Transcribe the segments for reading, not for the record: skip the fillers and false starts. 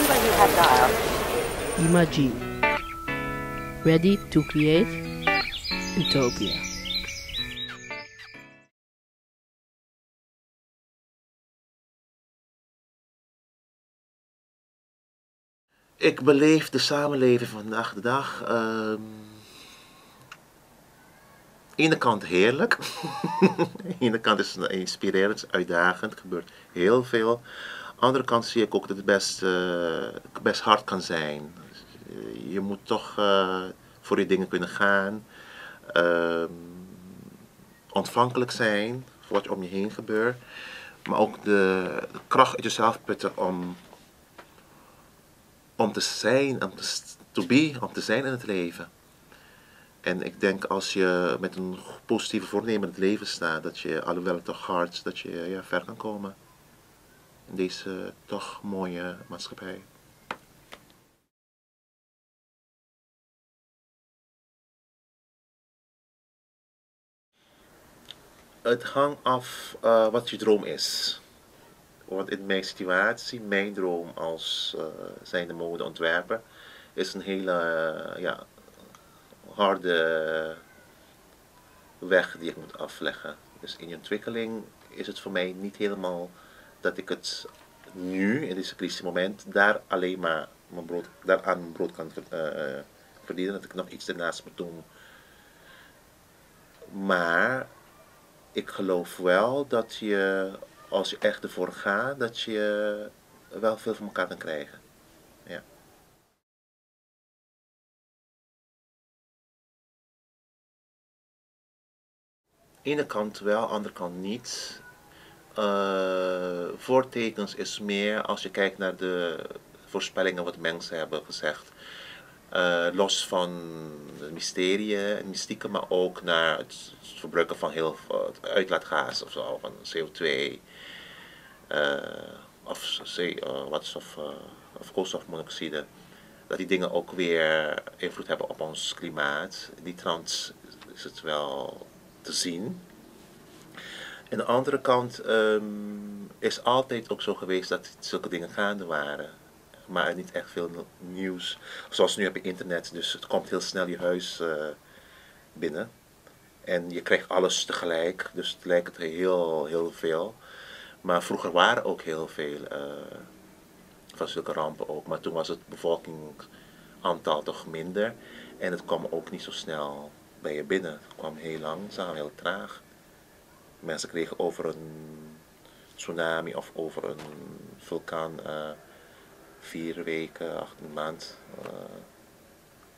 number you have dialed. Imagine. Ready to create utopia. Ik beleef de samenleving vandaag de dag. Aan de ene kant heerlijk, aan de ene kant is het inspirerend, uitdagend, er gebeurt heel veel. Aan de andere kant zie ik ook dat het best hard kan zijn. Je moet toch voor je dingen kunnen gaan, ontvankelijk zijn voor wat om je heen gebeurt. Maar ook de kracht uit jezelf putten om te zijn, om te zijn in het leven. En ik denk als je met een positieve voornemen in het leven staat, dat je, alhoewel het toch hard, dat je ver kan komen in deze toch mooie maatschappij. Het hangt af wat je droom is. Want in mijn situatie, mijn droom als zijnde modeontwerper, is een hele harde weg die ik moet afleggen. Dus in je ontwikkeling is het voor mij niet helemaal dat ik het nu, in dit crisismoment, daar alleen maar mijn brood kan verdienen. Dat ik nog iets ernaast moet doen. Maar ik geloof wel dat je, als je echt ervoor gaat, dat je wel veel van elkaar kan krijgen. Ja. Ene kant wel, andere kant niet. Voortekens is meer als je kijkt naar de voorspellingen wat mensen hebben gezegd. Los van het mysterie en mystieke, maar ook naar het verbruiken van heel veel uitlaatgaas of zo, van CO2 of koolstofmonoxide. Dat die dingen ook weer invloed hebben op ons klimaat. Die trend is het wel te zien. Aan de andere kant is altijd ook zo geweest dat zulke dingen gaande waren. Maar niet echt veel nieuws. Zoals nu heb je internet, dus het komt heel snel je huis binnen. En je krijgt alles tegelijk, dus het lijkt heel veel. Maar vroeger waren ook heel veel van zulke rampen ook. Maar toen was het bevolkingsaantal toch minder. En het kwam ook niet zo snel bij je binnen. Het kwam heel langzaam, heel traag. Mensen kregen over een tsunami of over een vulkaan 4 weken, 8 maanden,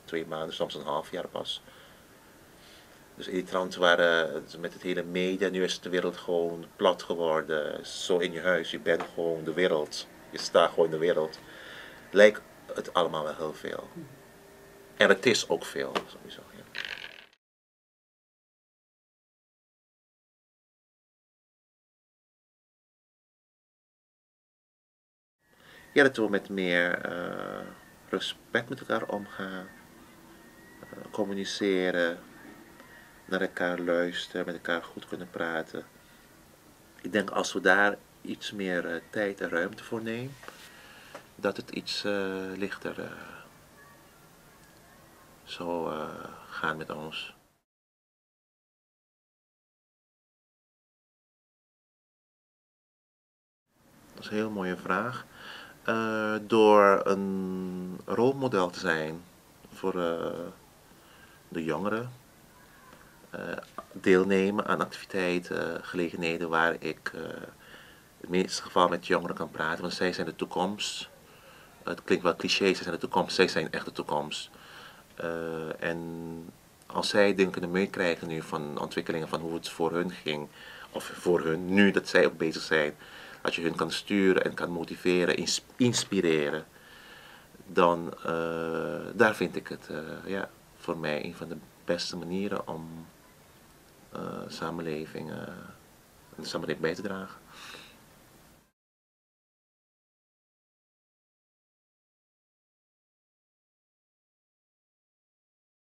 2 maanden, soms een half jaar pas. Dus in die trant waren met het hele media, nu is de wereld gewoon plat geworden. Zo in je huis, je bent gewoon de wereld. Je staat gewoon in de wereld. Lijkt het allemaal wel heel veel. En het is ook veel, sowieso. Ja. Ja, dat we met meer respect met elkaar omgaan, communiceren, naar elkaar luisteren, met elkaar goed kunnen praten. Ik denk als we daar iets meer tijd en ruimte voor nemen, dat het iets lichter zou gaan met ons. Dat is een heel mooie vraag. Door een rolmodel te zijn voor de jongeren. Deelnemen aan activiteiten, gelegenheden waar ik in het meeste geval met jongeren kan praten, want zij zijn de toekomst. Het klinkt wel cliché, zij zijn de toekomst, zij zijn echt de toekomst. En als zij dingen kunnen meekrijgen nu van ontwikkelingen van hoe het voor hun ging, of voor hun, nu dat zij ook bezig zijn, als je hun kan sturen en kan motiveren, inspireren, dan daar vind ik het voor mij een van de beste manieren om de samenleving bij te dragen.